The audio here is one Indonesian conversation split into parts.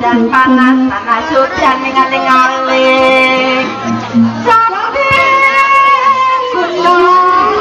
dan panas, panas hujan mengaling-aling. Samping gunung.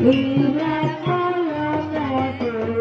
We love all of that.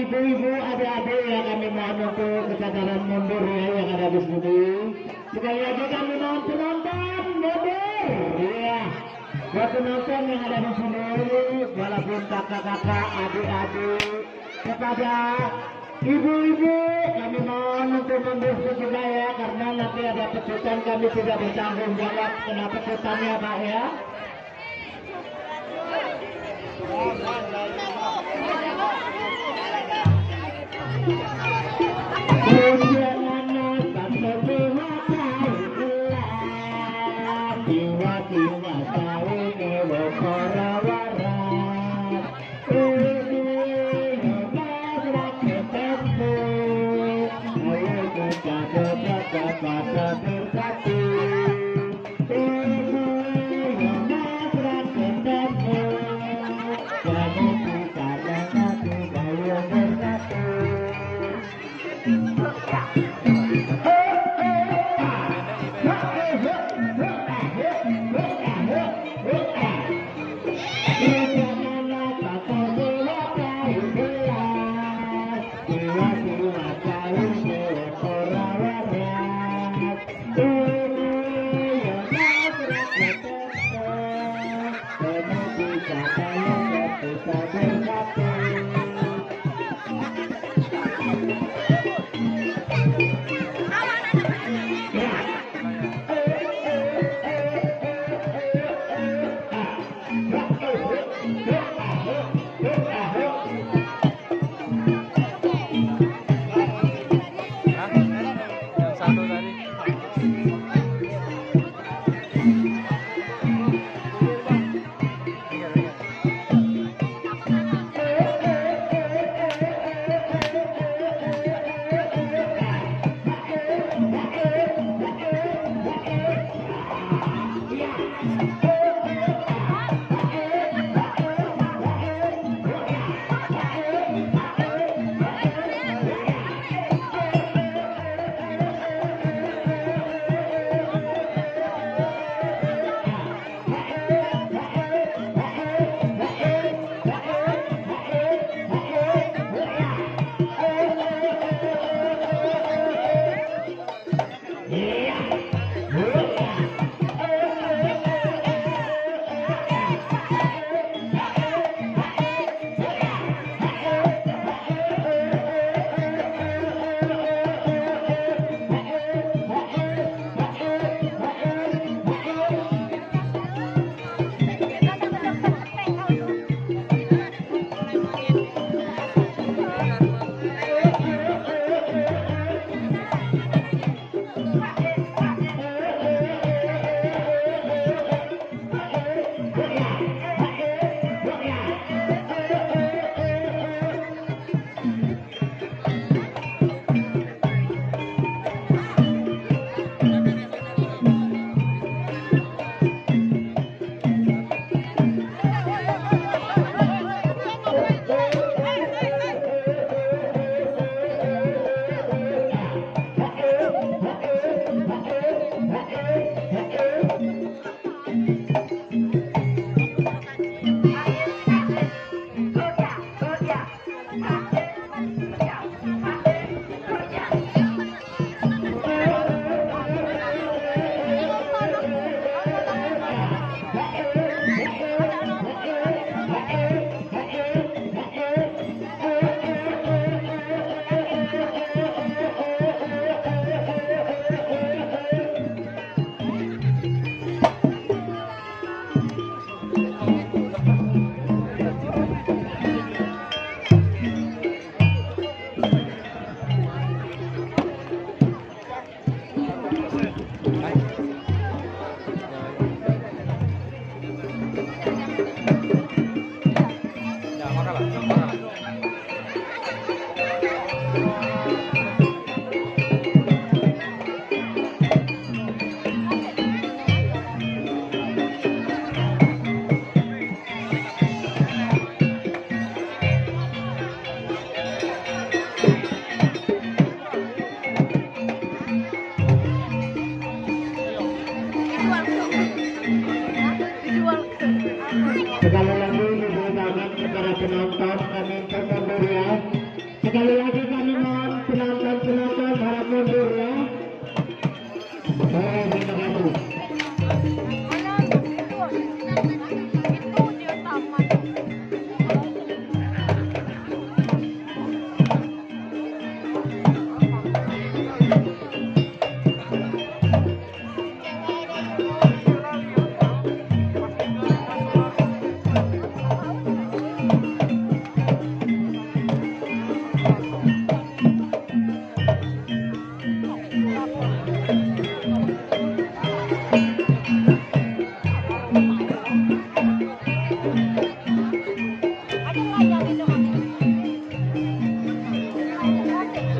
Ibu-ibu, adik-adik. Doakan untuk kesadaran mundur ya yang ada di sini. Sekali lagi kami mohon penonton mundur. Iya. Buat penonton yang ada di sini, walaupun kakak-kakak, adik-adik, kepada ibu-ibu kami mohon untuk mundur sejenak ya, karena nanti ada pecutan kami tidak bertanggung jawab kena pecutannya Pak ya. Terima kasih.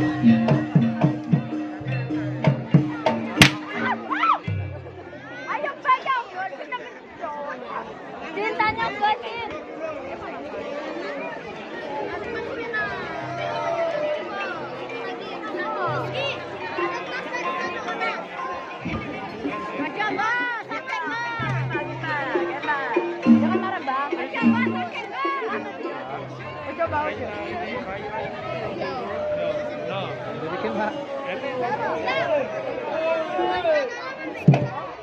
Dibikin, Pak.